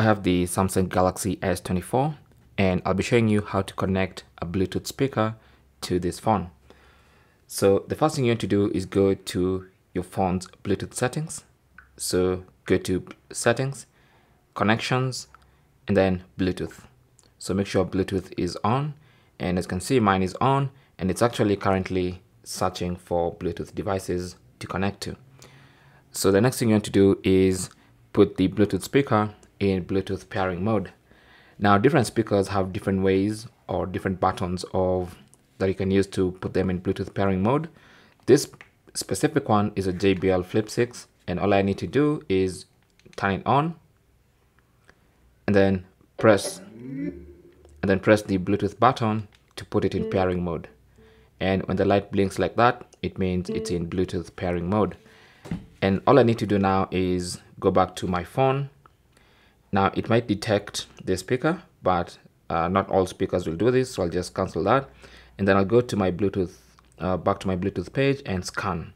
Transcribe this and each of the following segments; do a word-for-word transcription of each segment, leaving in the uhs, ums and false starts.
I have the Samsung Galaxy S twenty-four, and I'll be showing you how to connect a Bluetooth speaker to this phone. So the first thing you want to do is go to your phone's Bluetooth settings. So go to settings, connections, and then Bluetooth. So make sure Bluetooth is on, and as you can see, mine is on, and it's actually currently searching for Bluetooth devices to connect to. So the next thing you want to do is put the Bluetooth speaker in Bluetooth pairing mode. Now, different speakers have different ways or different buttons of that you can use to put them in Bluetooth pairing mode. This specific one is a J B L Flip six, and all I need to do is turn it on and then press and then press the Bluetooth button to put it in pairing mode. And when the light blinks like that, it means it's in Bluetooth pairing mode. And all I need to do now is go back to my phone. Now, it might detect the speaker, but uh, not all speakers will do this, so I'll just cancel that. And then I'll go to my Bluetooth, uh, back to my Bluetooth page and scan.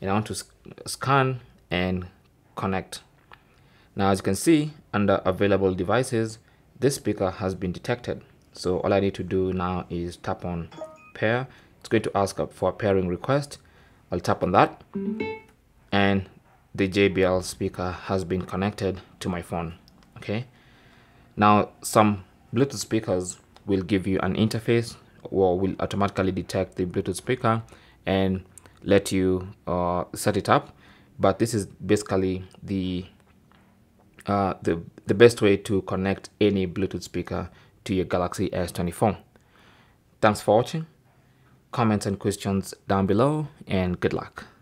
And I want to sc scan and connect. Now, as you can see, under available devices, this speaker has been detected. So all I need to do now is tap on pair. It's going to ask for a pairing request. I'll tap on that. And the J B L speaker has been connected to my phone. Okay. Now, some Bluetooth speakers will give you an interface or will automatically detect the Bluetooth speaker and let you uh, set it up. But this is basically the, uh, the, the best way to connect any Bluetooth speaker to your Galaxy S twenty-four. Thanks for watching. Comments and questions down below, and good luck.